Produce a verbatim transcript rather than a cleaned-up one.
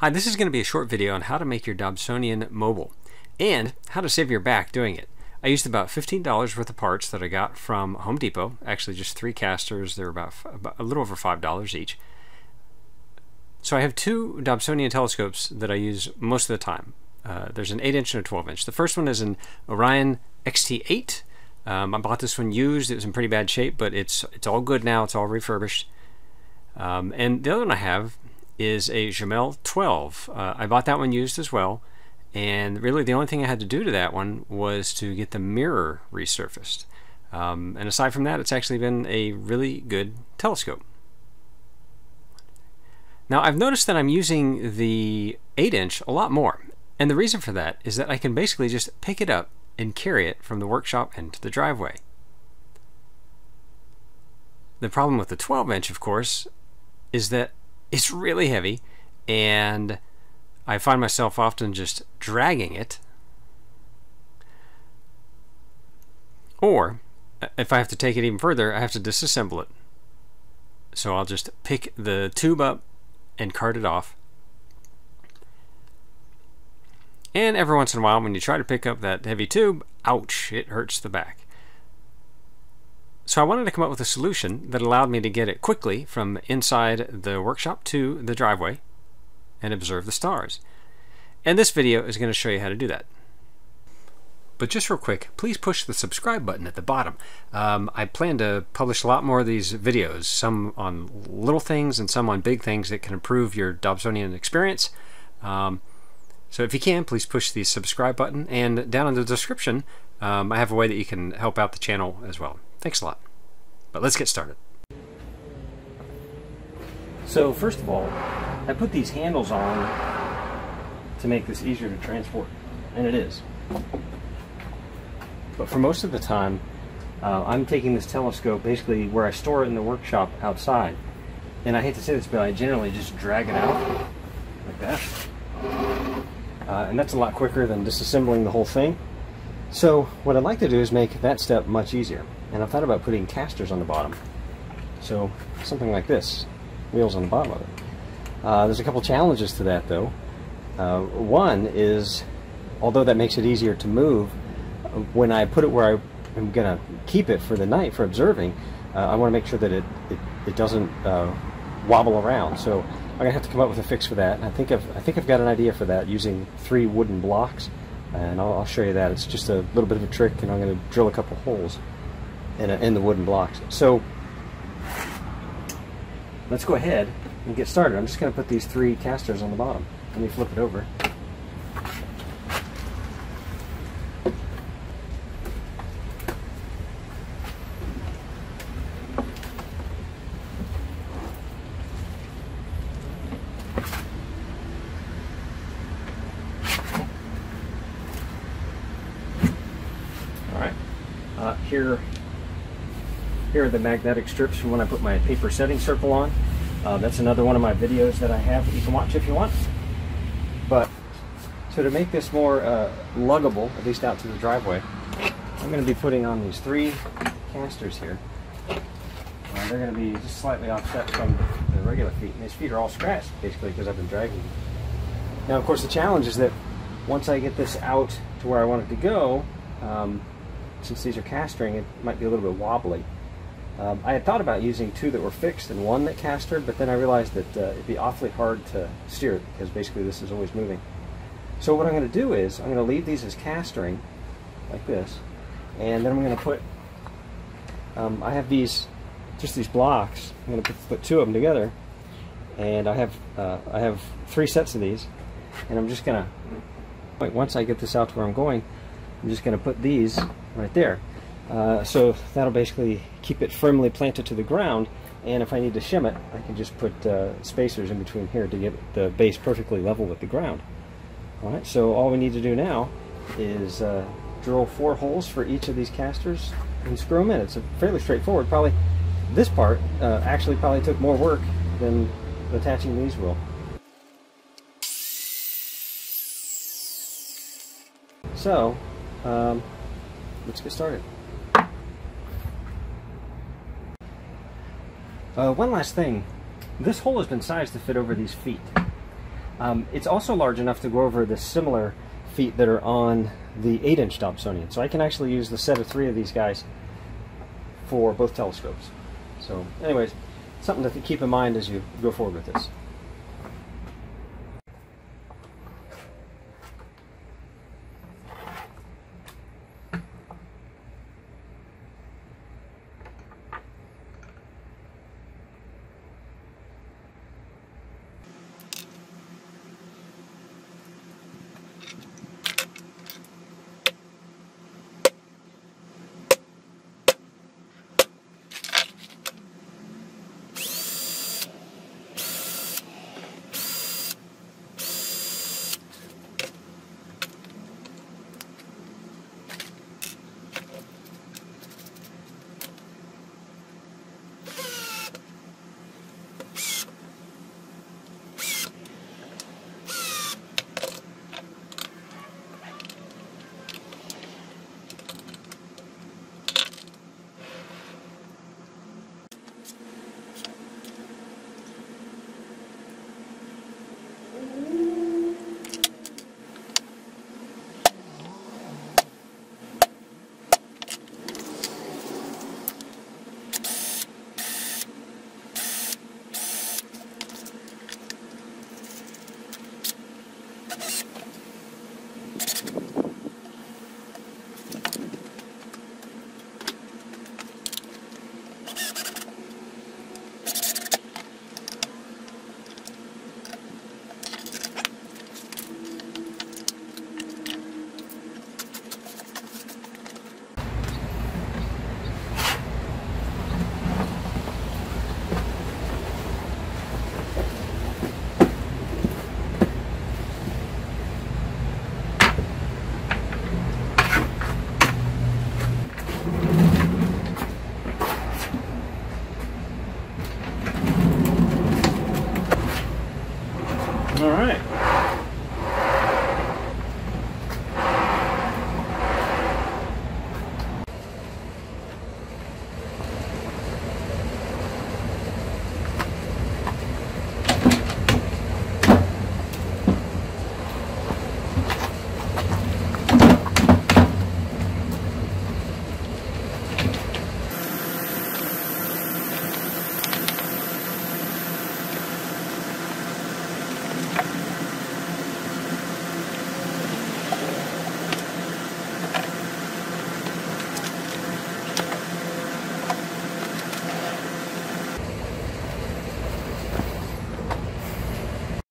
Hi, this is going to be a short video on how to make your Dobsonian mobile and how to save your back doing it. I used about fifteen dollars worth of parts that I got from Home Depot, actually just three casters. They're about, about a little over five dollars each. So I have two Dobsonian telescopes that I use most of the time. Uh, there's an eight inch and a twelve inch. The first one is an Orion X T eight. Um, I bought this one used. It was in pretty bad shape, but it's, it's all good now. It's all refurbished. Um, and the other one I have is a Zhumell twelve. Uh, I bought that one used as well, and really the only thing I had to do to that one was to get the mirror resurfaced. Um, and aside from that, it's actually been a really good telescope. Now I've noticed that I'm using the eight inch a lot more, and the reason for that is that I can basically just pick it up and carry it from the workshop into the driveway. The problem with the twelve inch, of course, is that it's really heavy, and I find myself often just dragging it. Or, if I have to take it even further, I have to disassemble it. So I'll just pick the tube up and cart it off. And every once in a while, when you try to pick up that heavy tube, ouch, it hurts the back. So I wanted to come up with a solution that allowed me to get it quickly from inside the workshop to the driveway and observe the stars. And this video is going to show you how to do that. But just real quick, please push the subscribe button at the bottom. Um, I plan to publish a lot more of these videos, some on little things and some on big things that can improve your Dobsonian experience. Um, so if you can, please push the subscribe button. And down in the description, um, I have a way that you can help out the channel as well. Thanks a lot, but let's get started. So first of all, I put these handles on to make this easier to transport, and it is. But for most of the time, uh, I'm taking this telescope basically where I store it in the workshop outside. And I hate to say this, but I generally just drag it out like that. Uh, and that's a lot quicker than disassembling the whole thing. So what I'd like to do is make that step much easier. And I've thought about putting casters on the bottom. So something like this, wheels on the bottom of it. Uh, there's a couple challenges to that though. Uh, one is, although that makes it easier to move, when I put it where I am gonna keep it for the night for observing, uh, I wanna make sure that it, it, it doesn't uh, wobble around. So I'm gonna have to come up with a fix for that. And I think I've, I think I've got an idea for that using three wooden blocks. And I'll, I'll show you that. It's just a little bit of a trick, and I'm gonna drill a couple holes In, a, in the wooden blocks. So let's go ahead and get started. I'm just going to put these three casters on the bottom. Let me flip it over. All right, uh, here Here are the magnetic strips from when I put my paper setting circle on. Uh, that's another one of my videos that I have that you can watch if you want. But, so to make this more uh, luggable, at least out to the driveway, I'm going to be putting on these three casters here. Uh, they're going to be just slightly offset from the regular feet. And these feet are all scratched, basically, because I've been dragging them. Now, of course, the challenge is that once I get this out to where I want it to go, um, since these are castering, it might be a little bit wobbly. Um, I had thought about using two that were fixed and one that castered, but then I realized that uh, it'd be awfully hard to steer it because basically this is always moving. So what I'm going to do is I'm going to leave these as castering, like this, and then I'm going to put, um, I have these, just these blocks, I'm going to put, put two of them together, and I have, uh, I have three sets of these, and I'm just going to, once I get this out to where I'm going, I'm just going to put these right there. Uh, so that'll basically keep it firmly planted to the ground, and if I need to shim it, I can just put uh, spacers in between here to get the base perfectly level with the ground. All right, so all we need to do now is uh, drill four holes for each of these casters and screw them in. It's a fairly straightforward. Probably this part uh, actually probably took more work than attaching these will. So um, let's get started. Uh, one last thing, this hole has been sized to fit over these feet. Um, it's also large enough to go over the similar feet that are on the eight inch Dobsonian. So I can actually use the set of three of these guys for both telescopes. So anyways, something to keep in mind as you go forward with this. All right.